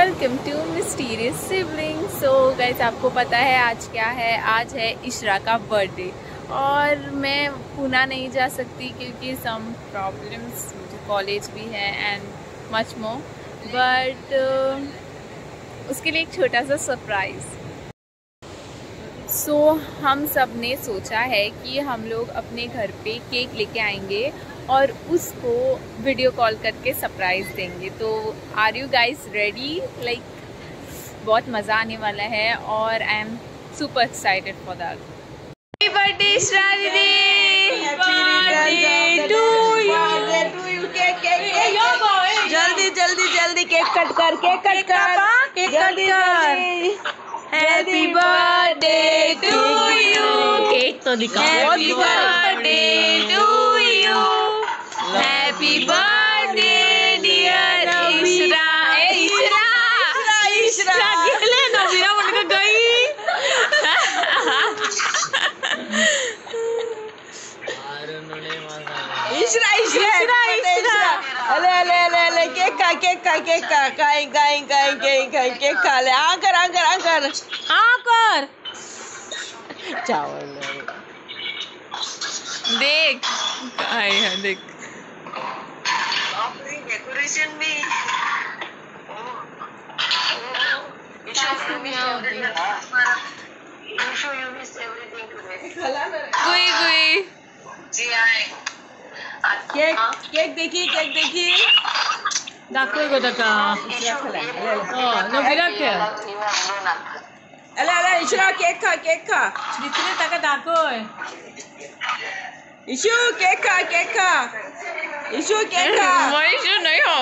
Welcome to mysterious siblings. So guys, आपको पता है आज क्या है? आज है इशरा का बर्थडे और मैं पुणे नहीं जा सकती क्योंकि सम प्रॉब्लम्स, कॉलेज भी है एंड मच मोर, बट उसके लिए एक छोटा सा सरप्राइज़। सो हम सब ने सोचा है कि हम लोग अपने घर पे केक लेके आएंगे और उसको वीडियो कॉल करके सरप्राइज़ देंगे। तो are you guys ready? Like बहुत मज़ा आने वाला है और I am super excited for that. Happy birthday Ishra दीदी, बर्थडे टू यू। जल्दी जल्दी जल्दी केक कट कर। Happy birthday to you. Cake तो निकाल। Happy birthday dear Ishra। Ishra Ishra किसने ना मेरा उनका गई। Ishra Ishra Ishra अले अले अले अले केक का केक खा ले। आकर चावल देख आया देख। डेकोरेशन भी केक देखिए डॉक्टर को धक्का। अरे अरे इशरा केक खा जितने तक डॉक्टर इशू केक खा। इशू नहीं हो।